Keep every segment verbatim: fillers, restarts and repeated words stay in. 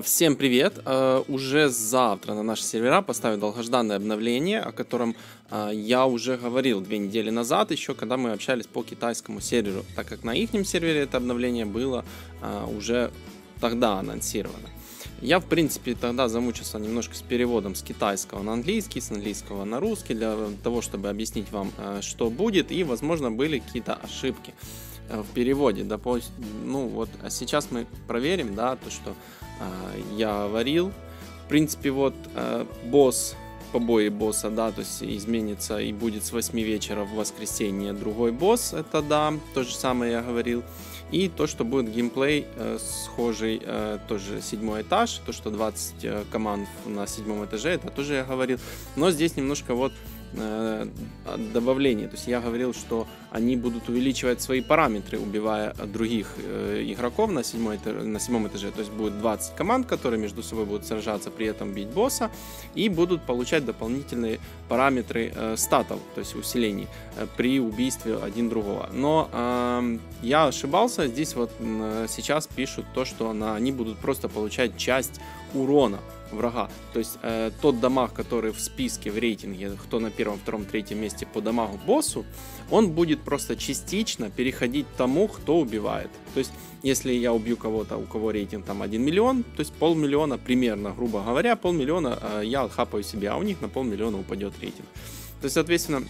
Всем привет! Uh, уже завтра на наши сервера поставят долгожданное обновление, о котором uh, я уже говорил две недели назад, еще когда мы общались по китайскому серверу, так как на их сервере это обновление было uh, уже тогда анонсировано. Я, в принципе, тогда замучился немножко с переводом с китайского на английский, с английского на русский, для того, чтобы объяснить вам, что будет, и, возможно, были какие-то ошибки в переводе. Допустим, ну вот, а сейчас мы проверим, да, то, что э, я говорил. В принципе, вот э, босс, побои босса, да, то есть изменится и будет с восьми вечера в воскресенье другой босс, это да, то же самое я говорил. И то, что будет геймплей э, схожий, э, тоже седьмой этаж, то, что двадцать э, команд на седьмом этаже, это тоже я говорил. Но здесь немножко вот э, добавление, то есть я говорил, что они будут увеличивать свои параметры, убивая других э, игроков на седьмом этаже, на седьмом этаже. То есть будет двадцать команд, которые между собой будут сражаться, при этом бить босса, и будут получать дополнительные параметры э, статов, то есть усилений э, при убийстве один другого. Но э, я ошибался. Здесь вот сейчас пишут то, что они будут просто получать часть урона врага. То есть э, тот дамаг, который в списке, в рейтинге, кто на первом, втором, третьем месте по дамагу боссу, он будет просто частично переходить тому, кто убивает. То есть если я убью кого-то, у кого рейтинг там один миллион, то есть полмиллиона примерно, грубо говоря, полмиллиона э, я отхапаю себе, а у них на полмиллиона упадет рейтинг. То есть, соответственно,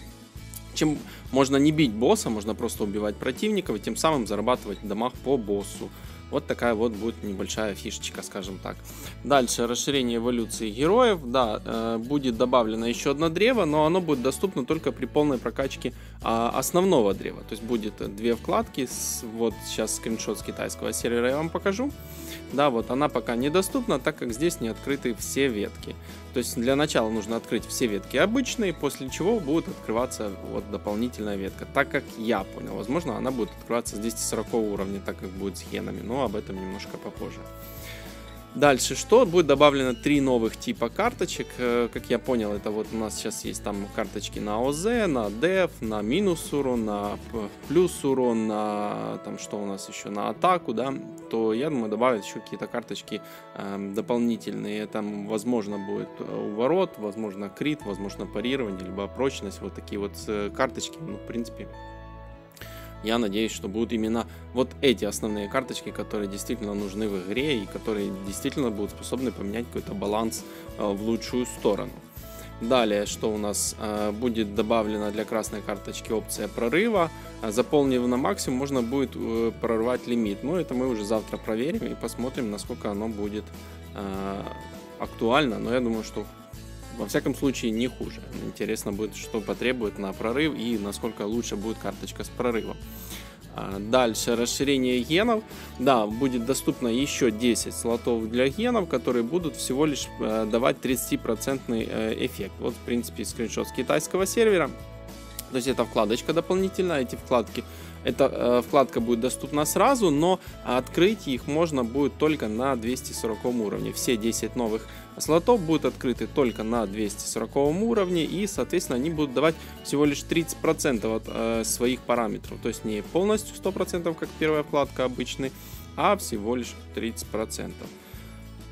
чем можно не бить босса, можно просто убивать противников и тем самым зарабатывать дамаг по боссу. Вот такая вот будет небольшая фишечка, скажем так. Дальше расширение эволюции героев. Да, э, будет добавлено еще одно древо, но оно будет доступно только при полной прокачке э, основного древа. То есть будет две вкладки. С, вот сейчас скриншот с китайского сервера я вам покажу. Да, вот она пока недоступна, так как здесь не открыты все ветки. То есть для начала нужно открыть все ветки обычные, после чего будет открываться вот дополнительная ветка. Так как я понял, возможно, она будет открываться с двухсот сорокового уровня, так как будет с хенами, но об этом немножко попозже. Дальше что? Будет добавлено три новых типа карточек. Как я понял, это вот у нас сейчас есть там карточки на ОЗ, на деф, на минус урон, на плюс урон, на там что у нас еще, на атаку, да. То я думаю, добавят еще какие-то карточки э, дополнительные. Там возможно будет уворот, возможно крит, возможно парирование, либо прочность. Вот такие вот карточки, ну в принципе... Я надеюсь, что будут именно вот эти основные карточки, которые действительно нужны в игре и которые действительно будут способны поменять какой-то баланс в лучшую сторону. Далее, что у нас будет добавлено для красной карточки опция прорыва. Заполнив на максимум, можно будет прорвать лимит. Но это мы уже завтра проверим и посмотрим, насколько оно будет актуально. Но я думаю, что... Во всяком случае, не хуже. Интересно будет, что потребует на прорыв и насколько лучше будет карточка с прорывом. Дальше расширение генов. Да, будет доступно еще десять слотов для генов, которые будут всего лишь давать тридцатипроцентный эффект. Вот, в принципе, скриншот с китайского сервера. То есть это вкладочка дополнительная, эти вкладки. Эта э, вкладка будет доступна сразу, но открыть их можно будет только на двухсот сороковом уровне. Все десять новых слотов будут открыты только на двухсот сороковом уровне, и, соответственно, они будут давать всего лишь тридцать процентов от э, своих параметров. То есть не полностью сто процентов, как первая вкладка обычная, а всего лишь тридцать процентов.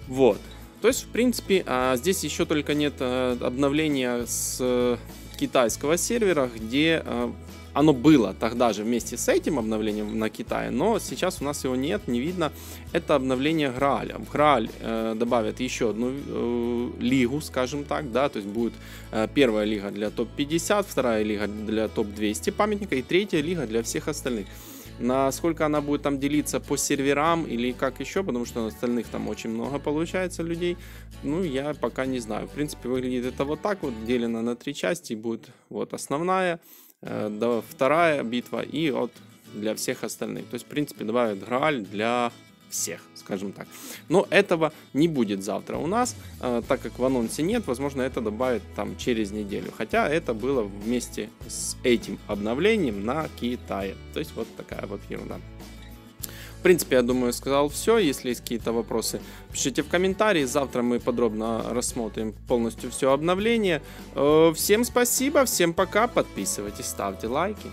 Вот. То есть, в принципе, э, здесь еще только нет э, обновления с э, китайского сервера, где... Э, Оно было тогда же вместе с этим обновлением на Китае, но сейчас у нас его нет, не видно. Это обновление Грааля. В Грааль э, добавят еще одну э, лигу, скажем так, да, то есть будет э, первая лига для топ пятьдесят, вторая лига для топ двести памятника и третья лига для всех остальных. Насколько она будет там делиться по серверам или как еще, потому что остальных там очень много получается людей, ну я пока не знаю. В принципе, выглядит это вот так вот, делено на три части, будет вот основная, вторая битва и от для всех остальных. То есть, в принципе, добавят Грааль для всех, скажем так. Но этого не будет завтра у нас, так как в анонсе нет, возможно, это добавят там через неделю. Хотя это было вместе с этим обновлением на Китае. То есть, вот такая вот ерунда. В принципе, я думаю, сказал все. Если есть какие-то вопросы, пишите в комментарии. Завтра мы подробно рассмотрим полностью все обновление. Всем спасибо, всем пока. Подписывайтесь, ставьте лайки.